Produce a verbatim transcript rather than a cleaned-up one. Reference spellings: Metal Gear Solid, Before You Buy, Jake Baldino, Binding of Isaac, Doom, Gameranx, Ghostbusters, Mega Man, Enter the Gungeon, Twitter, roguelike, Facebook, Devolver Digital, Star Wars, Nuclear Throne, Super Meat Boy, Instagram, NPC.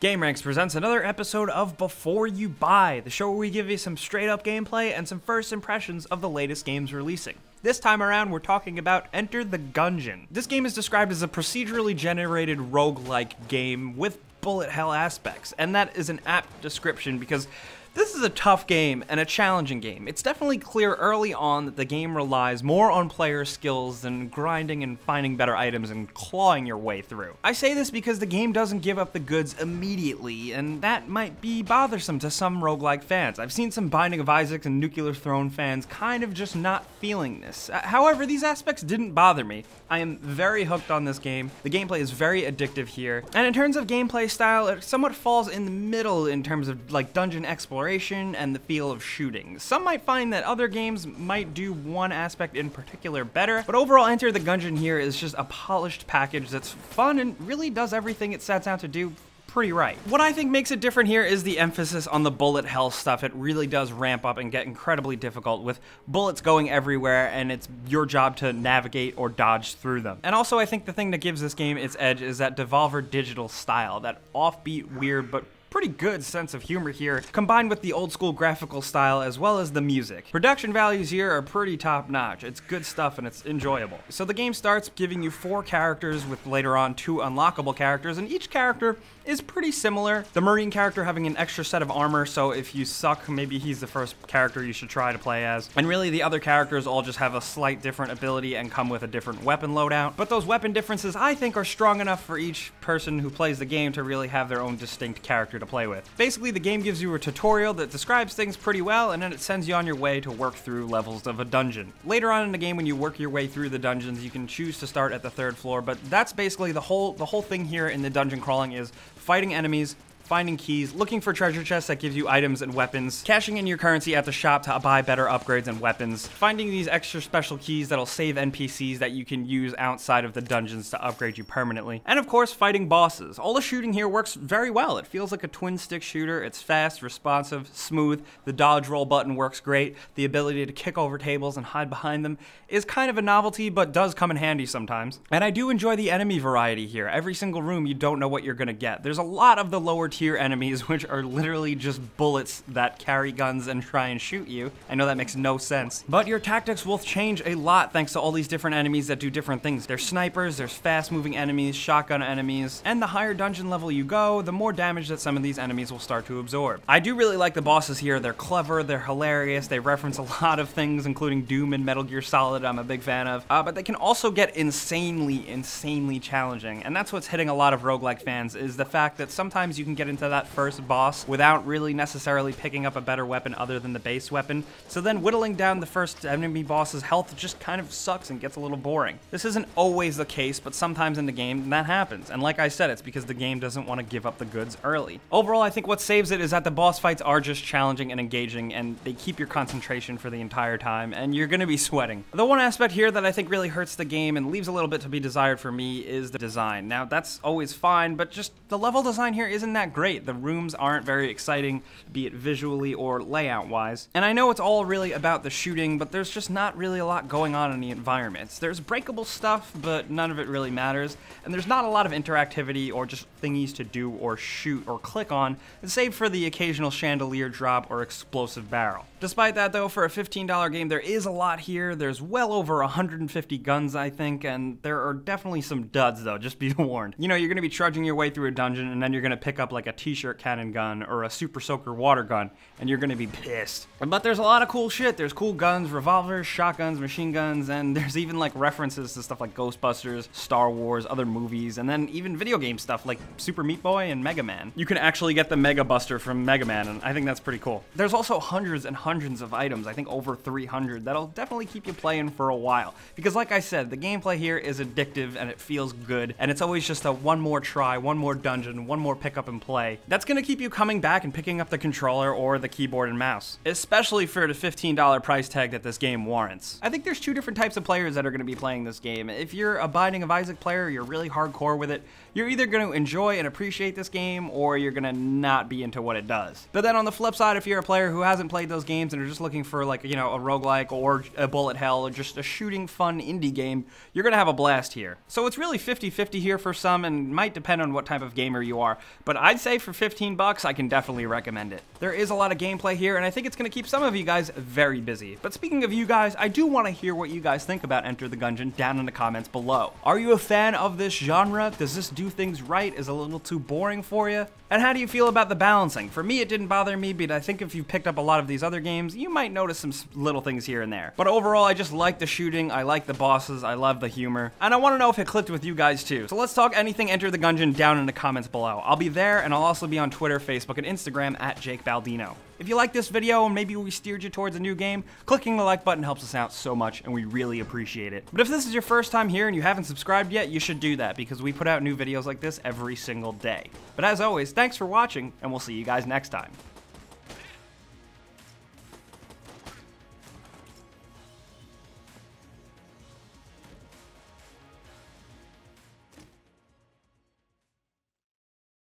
Gameranx presents another episode of Before You Buy, the show where we give you some straight-up gameplay and some first impressions of the latest games releasing. This time around, we're talking about Enter the Gungeon. This game is described as a procedurally generated roguelike game with bullet hell aspects, and that is an apt description because this is a tough game and a challenging game. It's definitely clear early on that the game relies more on player skills than grinding and finding better items and clawing your way through. I say this because the game doesn't give up the goods immediately, and that might be bothersome to some roguelike fans. I've seen some Binding of Isaac and Nuclear Throne fans kind of just not feeling this. However, these aspects didn't bother me. I am very hooked on this game. The gameplay is very addictive here, and in terms of gameplay style, it somewhat falls in the middle in terms of like dungeon exploration and the feel of shooting. Some might find that other games might do one aspect in particular better, but overall Enter the Gungeon here is just a polished package that's fun and really does everything it sets out to do pretty right. What I think makes it different here is the emphasis on the bullet hell stuff. It really does ramp up and get incredibly difficult with bullets going everywhere, and it's your job to navigate or dodge through them. And also I think the thing that gives this game its edge is that Devolver Digital style, that offbeat, weird, but pretty good sense of humor here, combined with the old school graphical style as well as the music. Production values here are pretty top notch. It's good stuff and it's enjoyable. So the game starts giving you four characters with later on two unlockable characters, and each character is pretty similar. The Marine character having an extra set of armor, so if you suck, maybe he's the first character you should try to play as. And really the other characters all just have a slight different ability and come with a different weapon loadout. But those weapon differences I think are strong enough for each person who plays the game to really have their own distinct character to play with. Basically, the game gives you a tutorial that describes things pretty well, and then it sends you on your way to work through levels of a dungeon. Later on in the game, when you work your way through the dungeons, you can choose to start at the third floor, but that's basically the whole the whole thing here in the dungeon crawling is fighting enemies, finding keys, looking for treasure chests that give you items and weapons, cashing in your currency at the shop to buy better upgrades and weapons, finding these extra special keys that'll save N P Cs that you can use outside of the dungeons to upgrade you permanently, and of course fighting bosses. All the shooting here works very well. It feels like a twin stick shooter. It's fast, responsive, smooth. The dodge roll button works great. The ability to kick over tables and hide behind them is kind of a novelty but does come in handy sometimes. And I do enjoy the enemy variety here. Every single room you don't know what you're gonna get. There's a lot of the lower tier Tier enemies, which are literally just bullets that carry guns and try and shoot you. I know that makes no sense, but your tactics will change a lot thanks to all these different enemies that do different things. There's snipers, there's fast-moving enemies, shotgun enemies, and the higher dungeon level you go, the more damage that some of these enemies will start to absorb. I do really like the bosses here. They're clever, they're hilarious, they reference a lot of things, including Doom and Metal Gear Solid, I'm a big fan of, uh, but they can also get insanely, insanely challenging, and that's what's hitting a lot of roguelike fans, is the fact that sometimes you can get into that first boss without really necessarily picking up a better weapon other than the base weapon, so then whittling down the first enemy boss's health just kind of sucks and gets a little boring. This isn't always the case, but sometimes in the game that happens, and like I said, it's because the game doesn't want to give up the goods early. Overall, I think what saves it is that the boss fights are just challenging and engaging, and they keep your concentration for the entire time, and you're going to be sweating. The one aspect here that I think really hurts the game and leaves a little bit to be desired for me is the design. Now, that's always fine, but just the level design here isn't that great. The rooms aren't very exciting, be it visually or layout wise. And I know it's all really about the shooting, but there's just not really a lot going on in the environments. There's breakable stuff, but none of it really matters. And there's not a lot of interactivity or just thingies to do or shoot or click on, save for the occasional chandelier drop or explosive barrel. Despite that though, for a fifteen dollar game, there is a lot here. There's well over one hundred fifty guns, I think, and there are definitely some duds though, just be warned. You know, you're gonna be trudging your way through a dungeon, and then you're gonna pick up like a t-shirt cannon gun or a super soaker water gun, and you're gonna be pissed. But there's a lot of cool shit. There's cool guns, revolvers, shotguns, machine guns, and there's even like references to stuff like Ghostbusters, Star Wars, other movies, and then even video game stuff like Super Meat Boy and Mega Man. You can actually get the Mega Buster from Mega Man, and I think that's pretty cool. There's also hundreds and hundreds of items, I think over three hundred, that'll definitely keep you playing for a while. Because like I said, the gameplay here is addictive and it feels good, and it's always just a one more try, one more dungeon, one more pickup and play. That's gonna keep you coming back and picking up the controller or the keyboard and mouse, especially for the fifteen dollar price tag that this game warrants. I think there's two different types of players that are gonna be playing this game. If you're a Binding of Isaac player, you're really hardcore with it, you're either gonna enjoy and appreciate this game, or you're gonna not be into what it does. But then on the flip side, if you're a player who hasn't played those games and are just looking for like, you know, a roguelike or a bullet hell or just a shooting fun indie game, you're gonna have a blast here. So it's really fifty fifty here for some, and might depend on what type of gamer you are, but I'd I'd say for fifteen bucks, I can definitely recommend it. There is a lot of gameplay here, and I think it's going to keep some of you guys very busy. But speaking of you guys, I do want to hear what you guys think about Enter the Gungeon down in the comments below. Are you a fan of this genre? Does this do things right? Is it a little too boring for you? And how do you feel about the balancing? For me, it didn't bother me, but I think if you picked up a lot of these other games, you might notice some little things here and there. But overall, I just like the shooting, I like the bosses, I love the humor, and I want to know if it clicked with you guys too. So let's talk anything Enter the Gungeon down in the comments below. I'll be there, and I'll also be on Twitter, Facebook, and Instagram at Jake Baldino. If you like this video and maybe we steered you towards a new game, clicking the like button helps us out so much and we really appreciate it. But if this is your first time here and you haven't subscribed yet, you should do that because we put out new videos like this every single day. But as always, thanks for watching and we'll see you guys next time.